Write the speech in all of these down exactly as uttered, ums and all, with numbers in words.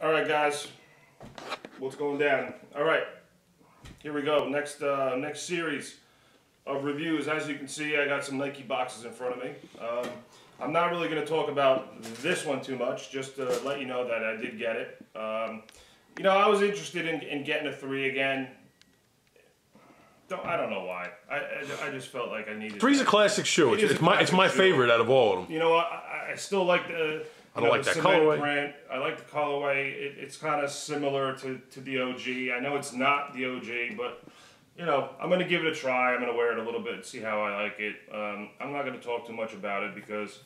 All right, guys, what's going down? All right, here we go. Next, uh, next series of reviews. As you can see, I got some Nike boxes in front of me. Um, I'm not really going to talk about this one too much, just to let you know that I did get it. Um, you know, I was interested in, in getting a three again. Don't, I don't know why. I, I, I just felt like I needed. Three's a classic shoe. It it's, it's, a classic my, it's my it's my favorite out of all of them. You know, I, I still like the. I don't know, like that colorway. Print. I like the colorway. It, it's kind of similar to, to the O G. I know it's not the O G, but, you know, I'm going to give it a try. I'm going to wear it a little bit and see how I like it. Um, I'm not going to talk too much about it because,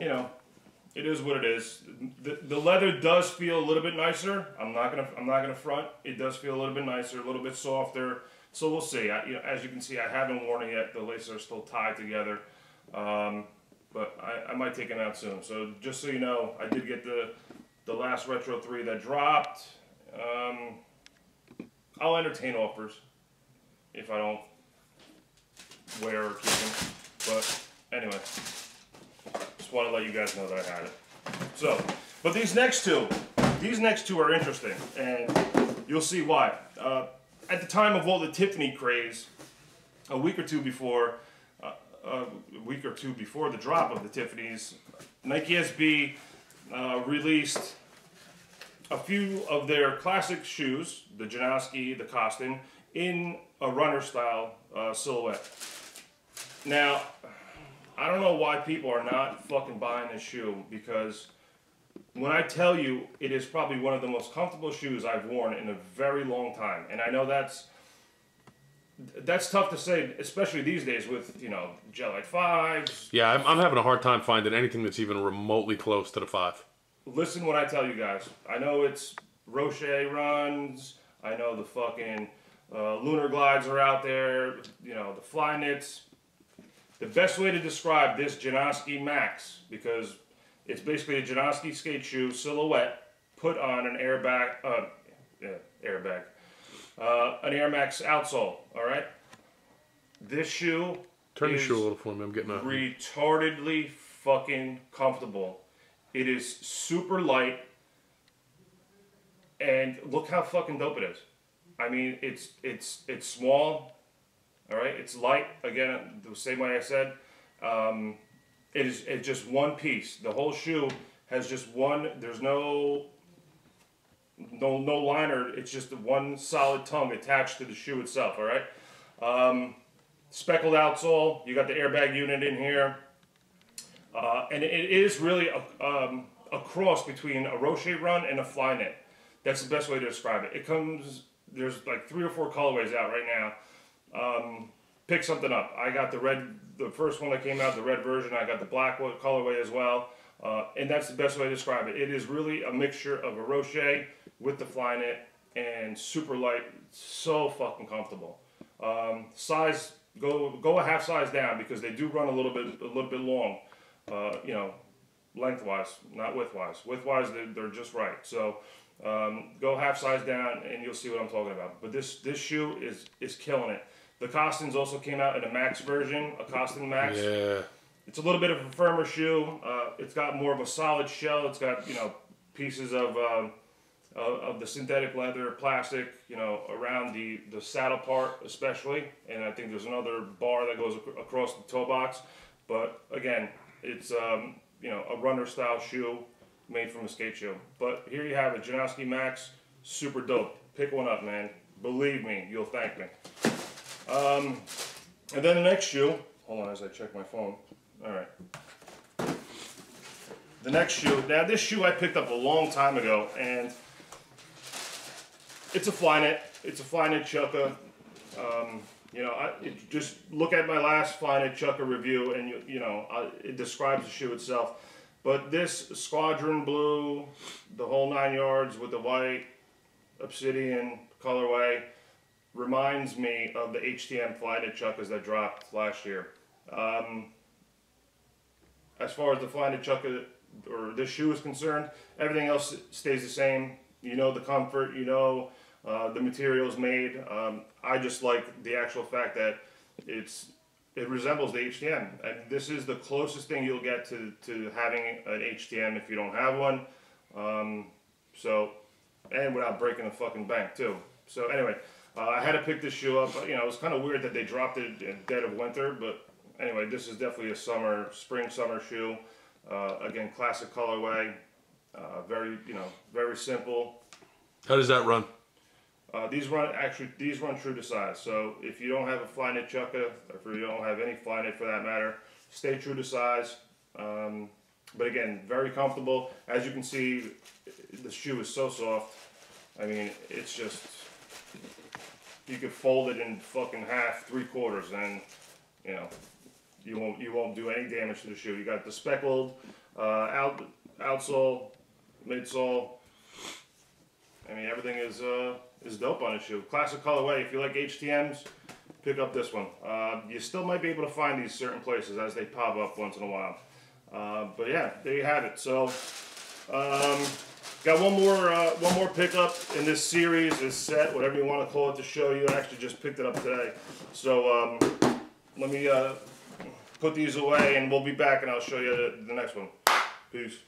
you know, it is what it is. The, the leather does feel a little bit nicer. I'm not going to I'm not gonna front. It does feel a little bit nicer, a little bit softer. So we'll see. I, you know, as you can see, I haven't worn it yet. The laces are still tied together. Um... But I, I might take it out soon. So just so you know, I did get the the last Retro three that dropped. Um, I'll entertain offers if I don't wear or keep them. But anyway, just want to let you guys know that I had it. So, but these next two, these next two are interesting, and you'll see why. Uh, at the time of all the Tiffany craze, a week or two before. Uh, a week or two before the drop of the Tiffany's, Nike S B uh, released a few of their classic shoes, the Janoski, the Costin, in a runner style uh, silhouette. Now, I don't know why people are not fucking buying this shoe, because when I tell you it is probably one of the most comfortable shoes I've worn in a very long time, and I know that's That's tough to say, especially these days with, you know, Gel-Lyte fives. Yeah, I'm, I'm having a hard time finding anything that's even remotely close to the five. Listen when I tell you guys. I know it's Rocher runs. I know the fucking uh, Lunar Glides are out there. You know, the Flyknits. The best way to describe this Janoski Max, because it's basically a Janoski skate shoe silhouette put on an airbag, uh, yeah, airbag. Uh, an Air Max outsole, all right? This shoe Turn is the shoe a little for me. I'm getting out. retardedly fucking comfortable. It is super light, and look how fucking dope it is. I mean, it's it's it's small, all right? It's light, again, the same way I said. Um, it is it's just one piece. The whole shoe has just one. There's no... No, no liner. It's just one solid tongue attached to the shoe itself. All right. Um, speckled outsole. You got the airbag unit in here, uh, and it is really a, um, a cross between a Rocher run and a Flyknit. That's the best way to describe it. It comes. There's like three or four colorways out right now. Um, pick something up. I got the red, the first one that came out, the red version. I got the black colorway as well. Uh, and that's the best way to describe it. It is really a mixture of a Rocher with the Flyknit, and super light, so fucking comfortable. Um, size, go go a half size down, because they do run a little bit a little bit long, uh, you know, lengthwise, not widthwise. Widthwise, they're, they're just right. So um, go half size down, and you'll see what I'm talking about. But this this shoe is is killing it. The Costins also came out in a Max version, a Costin Max. Yeah. It's a little bit of a firmer shoe. Uh, it's got more of a solid shell. It's got, you know, pieces of um, of, of the synthetic leather, plastic, you know, around the the saddle part especially. And I think there's another bar that goes ac across the toe box. But again, it's um, you know, a runner style shoe made from a skate shoe. But here you have a Janoski Max, super dope. Pick one up, man. Believe me, you'll thank me. Um, and then the next shoe. Hold on, as I check my phone. All right. The next shoe. Now, this shoe I picked up a long time ago, and it's a Flyknit. It's a Flyknit Chukka. Um, you know, I, it, just look at my last Flyknit Chukka review, and you, you know, I, it describes the shoe itself. But this squadron blue, the whole nine yards with the white obsidian colorway, reminds me of the H T M Flyknit Chukkas that dropped last year. Um, As far as the Flyknit Chukka or this shoe is concerned, everything else stays the same. You know the comfort, you know uh, the materials made. Um, I just like the actual fact that it's it resembles the H T M. And this is the closest thing you'll get to, to having an H T M if you don't have one. Um, So, and without breaking the fucking bank too. So anyway, uh, I had to pick this shoe up. You know, it was kind of weird that they dropped it at dead of winter, but anyway, this is definitely a summer, spring, summer shoe. Uh, again, classic colorway. Uh, very, you know, very simple. How does that run? Uh, these run actually. These run true to size. So if you don't have a Flyknit Chukka, or if you don't have any Flyknit for that matter, stay true to size. Um, but again, very comfortable. As you can see, the shoe is so soft. I mean, it's just, you could fold it in fucking half, three quarters, and you know, you won't you won't do any damage to the shoe. You got the speckled uh, out outsole, midsole. I mean, everything is uh, is dope on this shoe. Classic colorway. If you like H T Ms, pick up this one. Uh, you still might be able to find these certain places as they pop up once in a while. Uh, but yeah, there you have it. So, um, got one more uh, one more pickup in this series, this set, whatever you want to call it, to show you. I actually just picked it up today. So um, let me uh, put these away, and we'll be back, and I'll show you the, the next one. Peace.